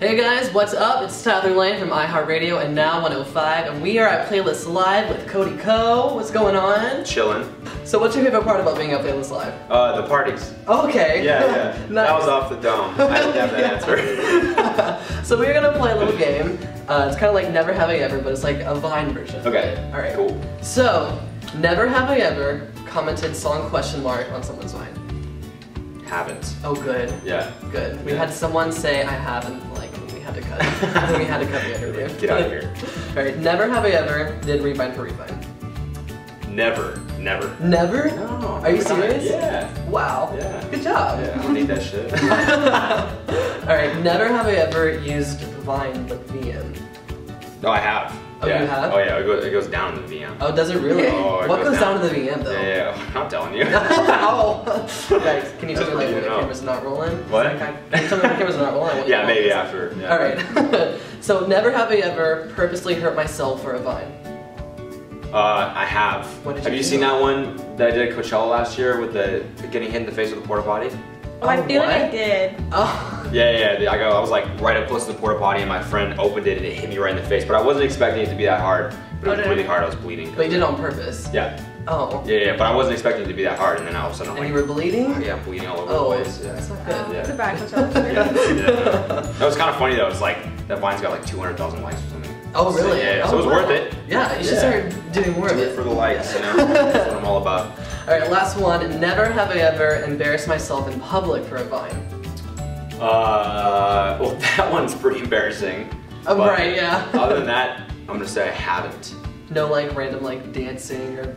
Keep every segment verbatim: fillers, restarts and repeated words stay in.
Hey guys, what's up? It's Tyler Lane from iHeartRadio and now one oh five, and we are at Playlist Live with Cody Ko. What's going on? Chillin'. So what's your favorite part about being at Playlist Live? Uh, the parties. Okay. Yeah, yeah. Nice. That was off the dome. I didn't have that answer. So we're gonna play a little game. Uh, it's kind of like Never Have I Ever, but it's like a Vine version. Okay. Right? All right. Cool. So, Never Have I Ever commented song question mark on someone's Vine. Haven't. Oh, good. Yeah. Good. We yeah. had someone say I haven't, like, we had to cut. We had to cut the interview. Get out of here. All right. Never have I ever did Revine for Revine. Never. Never. Never? No. Are you serious? Yeah. Wow. Yeah. Good job. Yeah. I don't need that shit. All right. Never have I ever used Vine with V M. No, I have. Oh, yeah. You have? Oh, yeah, it goes, it goes down to the V M. Oh, does it really? Oh, it what goes, goes down. down to the V M, though? Yeah, yeah. I'm not telling you. Ow! Guys, can you tell me like, when the camera's not rolling? What? Can you tell me when the camera's not rolling? Yeah, maybe after. Yeah. Alright. So, never have I ever purposely hurt myself for a Vine? Uh, I have. What did you have you do? Seen that one that I did at Coachella last year with the getting hit in the face with a porta potty? Oh, I feel what? like I did. Oh. Yeah, yeah, I, got, I was like right up close to the porta potty and my friend opened it and it hit me right in the face, but I wasn't expecting it to be that hard, but it was oh, no. really hard, I was bleeding. But you did it on purpose? Yeah. Oh. Yeah, yeah, but I wasn't expecting it to be that hard, and then all of a sudden I'm and like... And you were bleeding? Oh, yeah, I'm bleeding all over oh, the place. Yeah. That's not good. Oh, yeah. It's a bad Coachella. Yeah, yeah. That was kind of funny though, it's like, that Vine's got like two hundred thousand likes or something. Oh, really? So, yeah, yeah. Oh, so it was wow. worth it. Yeah, you should yeah. start doing more of it. For the likes, you know, that's what I'm all about. Alright, last one. Never have I ever embarrassed myself in public for a Vine. Uh, well, that one's pretty embarrassing. Oh, right, yeah. Other than that, I'm gonna say I haven't. No, like, random, like, dancing or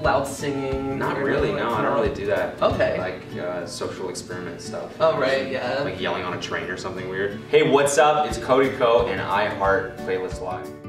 loud singing? Not really, like, no. I don't really do that. Okay. Like, uh, social experiment stuff. Oh, right, yeah. Like yelling on a train or something weird. Hey, what's up? It's Cody Ko and iHeart Playlist Live.